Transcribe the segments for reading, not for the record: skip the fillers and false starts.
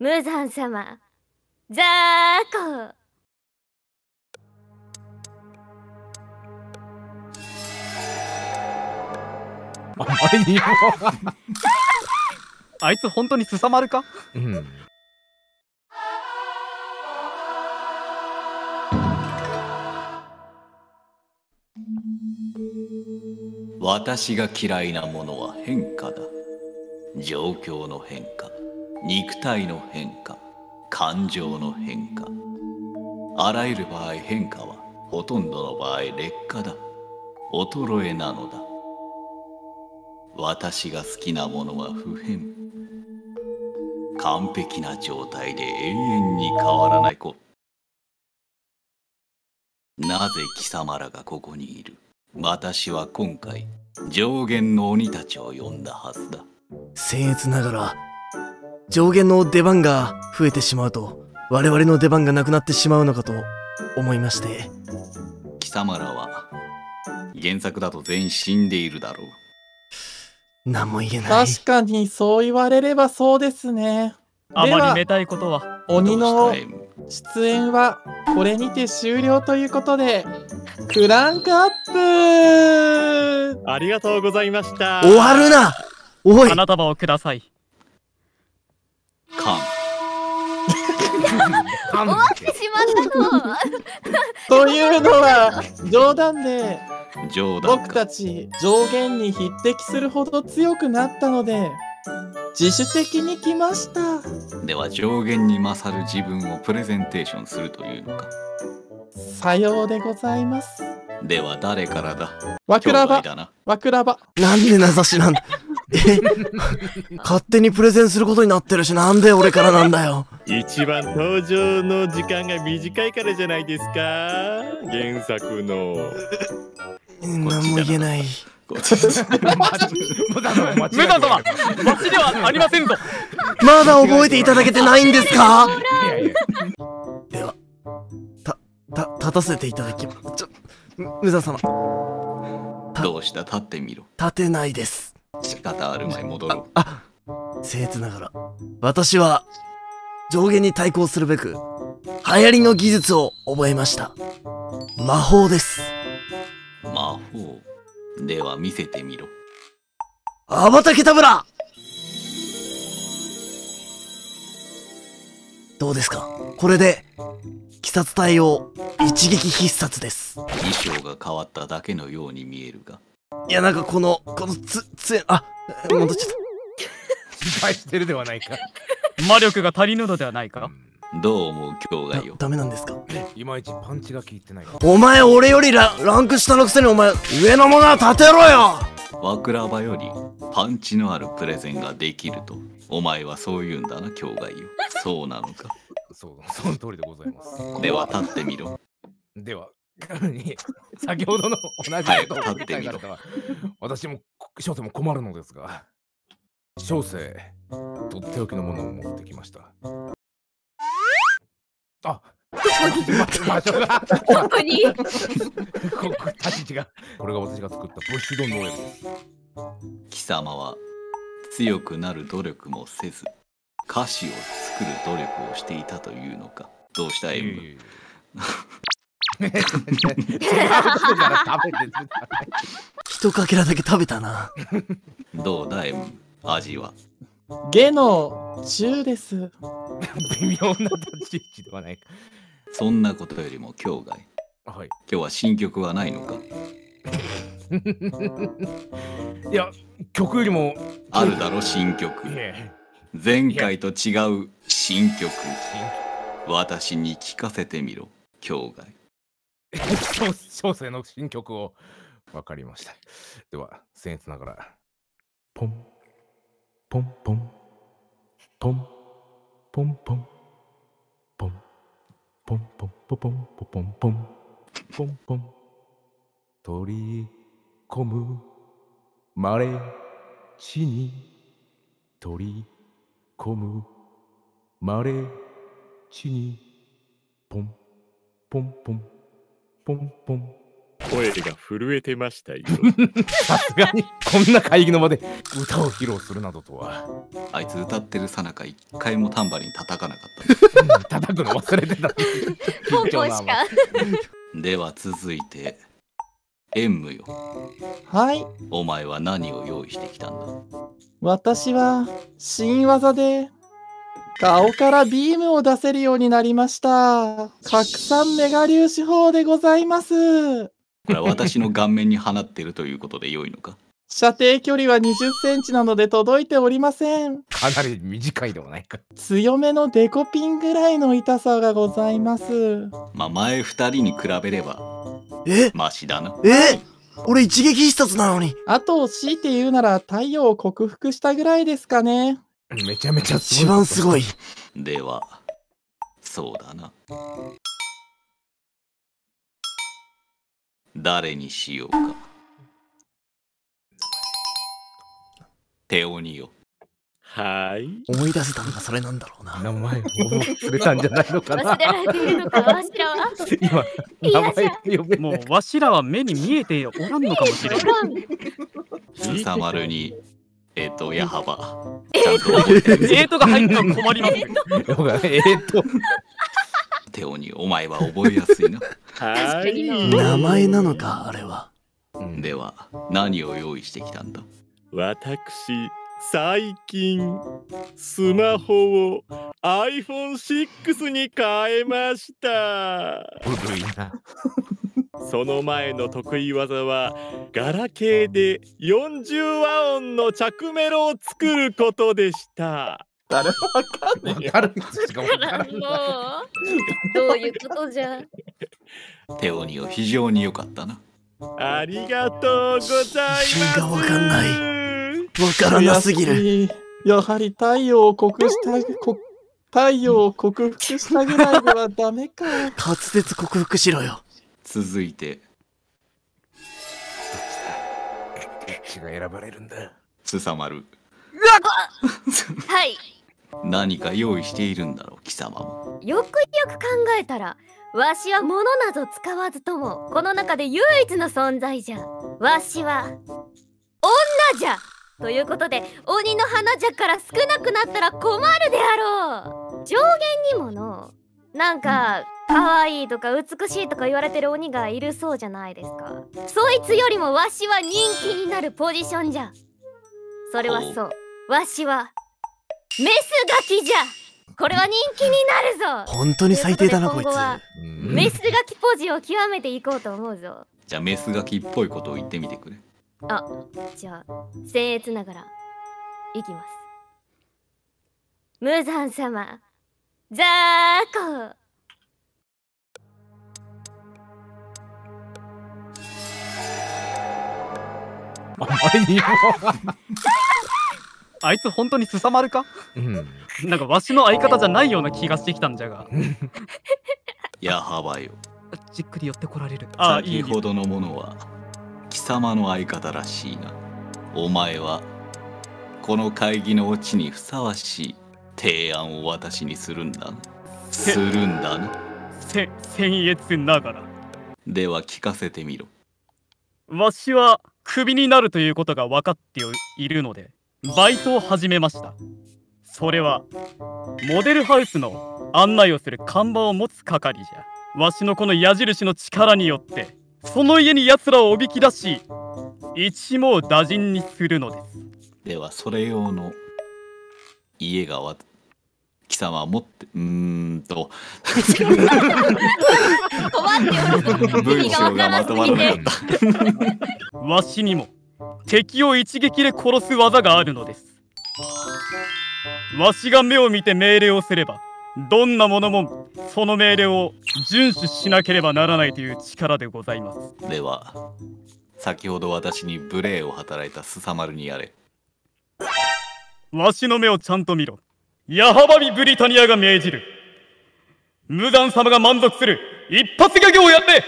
無惨様、ザーコ。あいつ本当にすさまるか？うん。私が嫌いなものは変化だ。状況の変化、肉体の変化、感情の変化。あらゆる場合変化はほとんどの場合劣化だ。衰えなのだ。私が好きなものは不変。完璧な状態で永遠に変わらない子。なぜ貴様らがここにいる？私は今回上弦の鬼たちを呼んだはずだ。僭越ながら上弦の出番が増えてしまうと我々の出番がなくなってしまうのかと思いまして。貴様らは原作だと全員死んでいるだろう。何も言えない。確かにそう言われればそうですね。あまりめたいことは。鬼の出演はこれにて終了ということで、クランクアップありがとうございました。終わるなおい。花束をください。カン終わってしまったのというのは冗談で、僕たち上弦に匹敵するほど強くなったので自主的に来ました。では上弦に勝る自分をプレゼンテーションするというのか。さようでございます。では誰からだ。わくらばだな。わくらばなんで名指しなんだ勝手にプレゼンすることになってるし、なんで俺からなんだよ一番登場の時間が短いからじゃないですか。原作の何も言えない。無惨様、私ではありませんぞ。まだ覚えていただけてないんですか？では、立たせていただきます。無惨様。どうした？立ってみろ。立てないです。仕方あるまい、戻ろう。僭越ながら、私は上弦に対抗するべく、流行りの技術を覚えました。魔法です。魔法では見せてみろ。アバタケタブラ。どうですか？これで鬼殺隊を一撃必殺です。衣装が変わっただけのように見えるが、いやなんかこのつえ戻っちゃった失敗してるではないか魔力が足りぬのではないか。どう思う兄弟よ。ダメなんですか？いまいちパンチが効いてない。お前俺よりランク下のくせにお前上のものは立てろよ。わくらばよりパンチのあるプレゼンができるとお前はそう言うんだな兄弟よ。そうなのか。そう、その通りでございます。では立ってみろ。では先ほどの同じことを立ってみろ。私も小生も困るのですが、小生とっておきのものを持ってきました。あ、場所がここに立ち違う。これが私が作ったブッシュドンのオイルです。貴様は強くなる努力もせず歌詞を作る努力をしていたというのか。どうしたエム一かけらだけ食べたなどうだエム、味は。下の中です微妙な立ち位置ではないか。そんなことよりも兄弟、はい、今日は新曲はないのかいや曲よりもあるだろ新曲前回と違う新曲私に聞かせてみろ兄弟小生の新曲を。わかりました。では僭越ながらポンポンポンポンポンポンポンポンポンポンポンポンポンポンポン取り込むまれ地に取り込むまれ地にポンポンポンポンポン。声が震えてましたよ。さすがにこんな会議の場で歌を披露するなどとは。あいつ歌ってるさなか一回もタンバリン叩かなかった。叩くの忘れてた。高校しか。では続いて縁無よ。はい、お前は何を用意してきたんだ。私は新技で顔からビームを出せるようになりました。拡散メガ粒子砲でございます。これは私の顔面に放っているということで良いのか。射程距離は20センチなので届いておりません。かなり短いではないか。強めのデコピンぐらいの痛さがございます。まあ前2人に比べればマシだな。俺一撃必殺なのに。あと強いて言うなら太陽を克服したぐらいですかね。めちゃめちゃすごい。一番すごい。ではそうだな、誰にしようか。手鬼よ。はい、思い出せたのがそれなんだろうな。名前を忘れたんじゃないのかな。忘れられているのか、わしらは。今、名前もうわしらは目に見えておらんのかもしれない。すさまるに、やはば。が入ったら困ります。手鬼、お前は覚えやすいな。はい。名前なのか、あれは。では、何を用意してきたんだ。私、最近スマホを iPhone6 に変えました。古いな。その前の得意技はガラケーで40和音の着メロを作ることでした。誰もわかんない。どういうことじゃ。手鬼を非常に良かったな。ありがとうございます。意味がわかんない。わからなすぎる。やはり太陽を克服したぐらいではダメか。滑舌克服しろよ。続いてどっちが選ばれるんだ。すさまる。はい、何か用意しているんだろう。貴様もよくよく考えたら、わしは物など使わずともこの中で唯一の存在じゃ。わしは女じゃということで、鬼の花じゃから少なくなったら困るであろう。上限にものなんか可愛いとか美しいとか言われてる鬼がいるそうじゃないですか。そいつよりもわしは人気になるポジションじゃ。それはそう、わしはメスガキじゃ。これは人気になるぞ。本当に最低だなこいつ。メスガキポジを極めていこうと思うぞ。じゃあメスガキっぽいことを言ってみてくれ。あ、じゃあ僭越ながらいきます。無惨様、ザーコ。あいつ本当にすさまるか、うん、なんかわしの相方じゃないような気がしてきたんじゃが。やはばよ。じっくり寄ってこられる。ああ、先ほどのものは。貴様の相方らしいな。お前はこの会議のオチにふさわしい提案を私にするんだな。するんだな。僭越ながら。では聞かせてみろ。わしはクビになるということが分かっているので、バイトを始めました。それはモデルハウスの案内をする看板を持つ係じゃ。わしのこの矢印の力によって、その家に奴らをおびき出し、一網打尽にするのです。ではそれ用の家が貴様は持って文章がまとまらなかった。わしにも敵を一撃で殺す技があるのです。わしが目を見て命令をすれば、どんなものもその命令を遵守しなければならないという力でございます。では先ほど私に無礼を働いたすさまるにやれ。わしの目をちゃんと見ろ。ヤハバビブリタニアが命じる。無惨様が満足する一発ギャグをやって。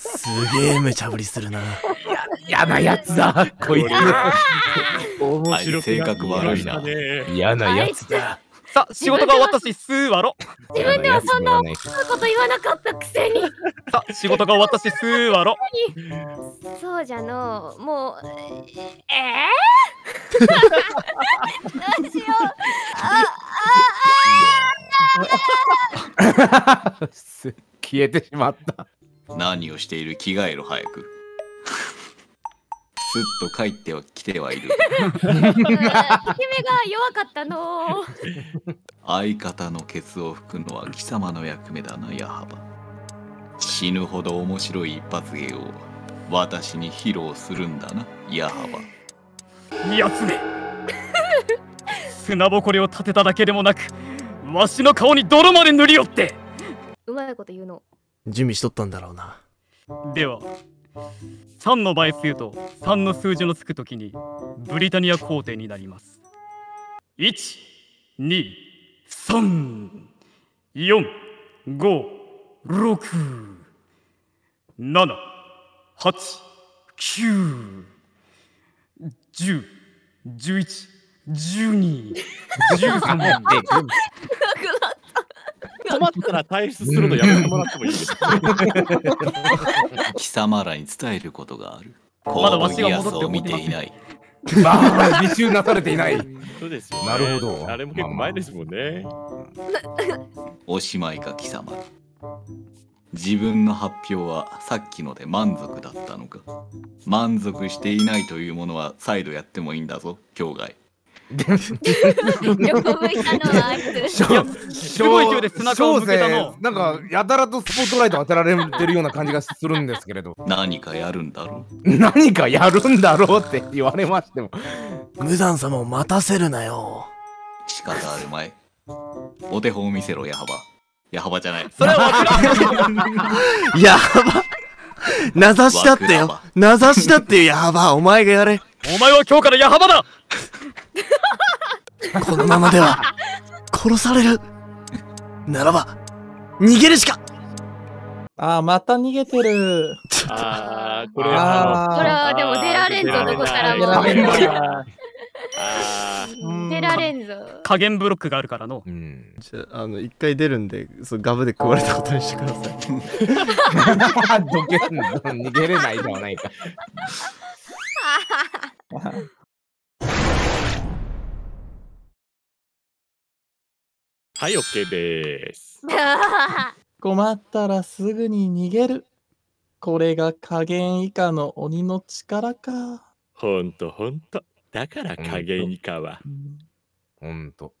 すげえ無茶ぶりするな。嫌なやつだこいつ。面白い。性格悪いな。嫌なやつだ。さあ、仕事が終わったし、すわろ。自分ではそんな思うこと言わなかったくせに。さあ、仕事が終わったし、すわろ。そうじゃの、もう、どうしよう。消えてしまった。何をしている、着替えろ、早く。ずっと帰っては来てはいる。姫が弱かったの。相方のケツを拭くのは貴様の役目だな、矢幅。死ぬほど面白い一発芸を私に披露するんだな、矢幅。やつめ。砂ぼこりを立てただけでもなく、わしの顔に泥まで塗りよって。うまいこと言うの。準備しとったんだろうな。では。3の倍数と3の数字のつくときにブリタニア皇帝になります。1 2 3 4 5 6 7 8 9 10 11 12 13。困ったら退出するのやめてもらってもいいですか。貴様らに伝えることがある。コードギアスを見ていない。まあ履修なされていない。そうですよね。なるほど。あれも結構前ですもんね。おしまいか貴様。自分の発表はさっきので満足だったのか。満足していないというものは再度やってもいいんだぞ、境外。すごい勢いで砂を向けたの。なんかやたらとスポットライト当てられてるような感じがするんですけれど。何かやるんだろう。何かやるんだろうって言われましても。無惨様を待たせるなよ。仕方あるまい。お手本を見せろ、矢幅。矢幅じゃない。それは矢幅。名指しだってよ。名指しだってよ、矢幅。お前がやれ。お前は今日から矢幅だ。このままでは殺される。ならば逃げるしか。ああ、また逃げてる。ああ、これはでも出られんぞ。どこからも出られんぞ。加減ブロックがあるからの。じゃあ一回出るんで、ガブで食われたことにしてください。どけんの逃げれないではないか。はい、OK でーす。困ったらすぐに逃げる。これが下限以下の鬼の力か。ほんとほんと。だから下限以下は。ほんと。